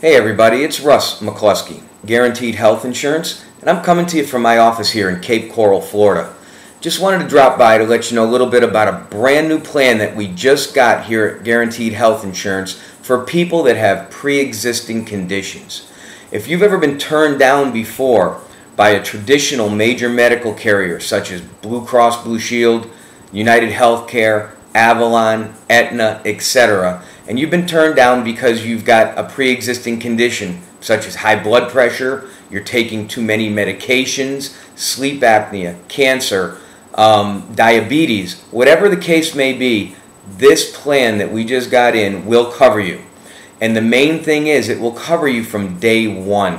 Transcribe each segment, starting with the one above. Hey everybody, it's Russ McClosky, Guaranteed Health Insurance, and I'm coming to you from my office here in Cape Coral, Florida. Just wanted to drop by to let you know a little bit about a brand new plan that we just got here at Guaranteed Health Insurance for people that have pre-existing conditions. If you've ever been turned down before by a traditional major medical carrier such as Blue Cross, Blue Shield, United Healthcare, Avalon, Aetna, etc., and you've been turned down because you've got a pre-existing condition such as high blood pressure, you're taking too many medications, sleep apnea, cancer, diabetes, whatever the case may be, this plan that we just got in will cover you. And the main thing is it will cover you from day one.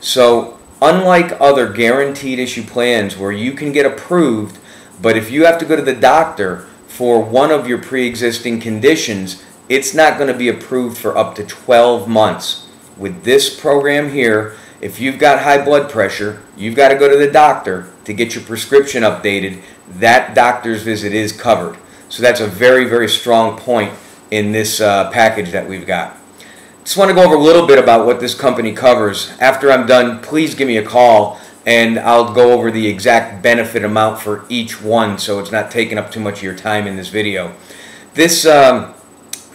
So unlike other guaranteed issue plans where you can get approved, but if you have to go to the doctor for one of your pre-existing conditions, it's not going to be approved for up to 12 months. With this program here, if you've got high blood pressure, you've got to go to the doctor to get your prescription updated. That doctor's visit is covered. So that's a very, very strong point in this package that we've got. Just want to go over a little bit about what this company covers. After I'm done, please give me a call and I'll go over the exact benefit amount for each one so it's not taking up too much of your time in this video.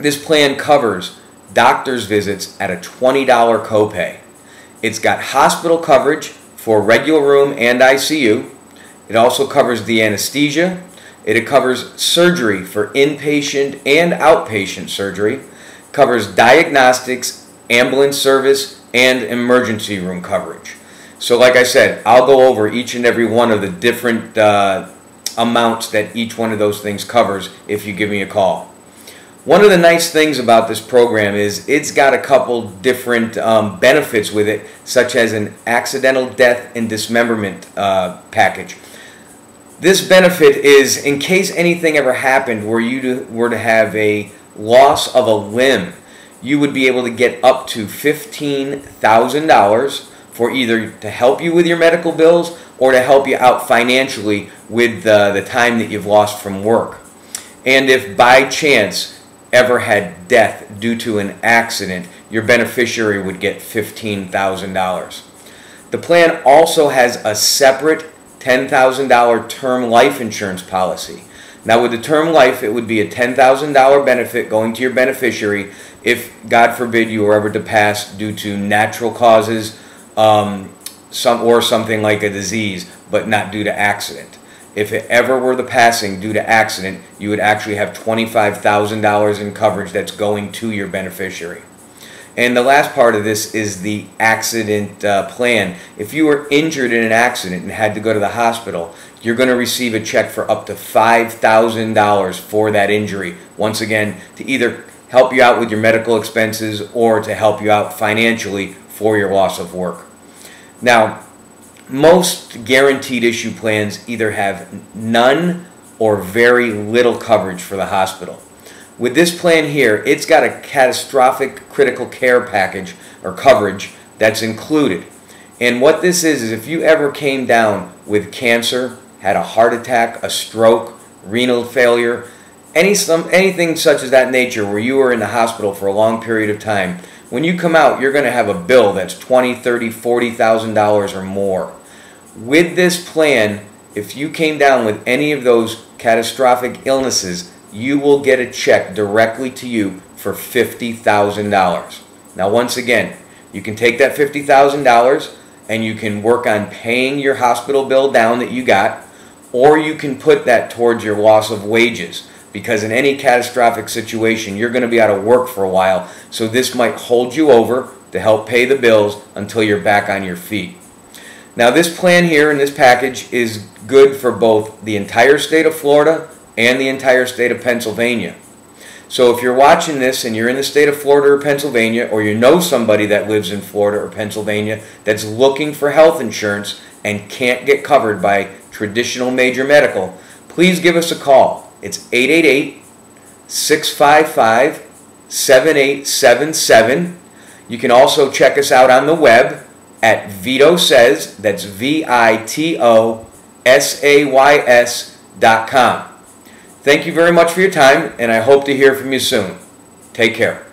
This plan covers doctor's visits at a $20 copay. It's got hospital coverage for regular room and ICU. It also covers the anesthesia. It covers surgery for inpatient and outpatient surgery. It covers diagnostics, ambulance service, and emergency room coverage. So like I said, I'll go over each and every one of the different amounts that each one of those things covers if you give me a call. One of the nice things about this program is it's got a couple different benefits with it, such as an accidental death and dismemberment package. This benefit is in case anything ever happened where you were to have a loss of a limb, you would be able to get up to $15,000 for either to help you with your medical bills or to help you out financially with the time that you've lost from work. And if by chance ever had death due to an accident, your beneficiary would get $15,000. The plan also has a separate $10,000 term life insurance policy. Now with the term life, it would be a $10,000 benefit going to your beneficiary if, God forbid, you were ever to pass due to natural causes or something like a disease, but not due to accident. If it ever were the passing due to accident, you would actually have $25,000 in coverage that's going to your beneficiary. And the last part of this is the accident plan. If you were injured in an accident and had to go to the hospital, you're going to receive a check for up to $5,000 for that injury. Once again, to either help you out with your medical expenses or to help you out financially for your loss of work. Now, most guaranteed issue plans either have none or very little coverage for the hospital. With this plan here, it's got a catastrophic critical care package or coverage that's included. And what this is if you ever came down with cancer, had a heart attack, a stroke, renal failure, anything such as that nature where you were in the hospital for a long period of time, when you come out, you're going to have a bill that's $20,000, $30,000, $40,000 or more. With this plan, if you came down with any of those catastrophic illnesses, you will get a check directly to you for $50,000. Now once again, you can take that $50,000 and you can work on paying your hospital bill down that you got, or you can put that towards your loss of wages, because in any catastrophic situation you're going to be out of work for a while, so this might hold you over to help pay the bills until you're back on your feet. Now this plan here in this package is good for both the entire state of Florida and the entire state of Pennsylvania. So if you're watching this and you're in the state of Florida or Pennsylvania, or you know somebody that lives in Florida or Pennsylvania that's looking for health insurance and can't get covered by traditional major medical, please give us a call. It's 888-655-7877. You can also check us out on the web at VitoSays, that's VitoSays.com. Thank you very much for your time, and I hope to hear from you soon. Take care.